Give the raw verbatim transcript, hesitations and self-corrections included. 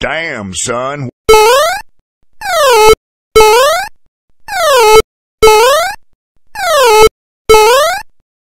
Damn, son.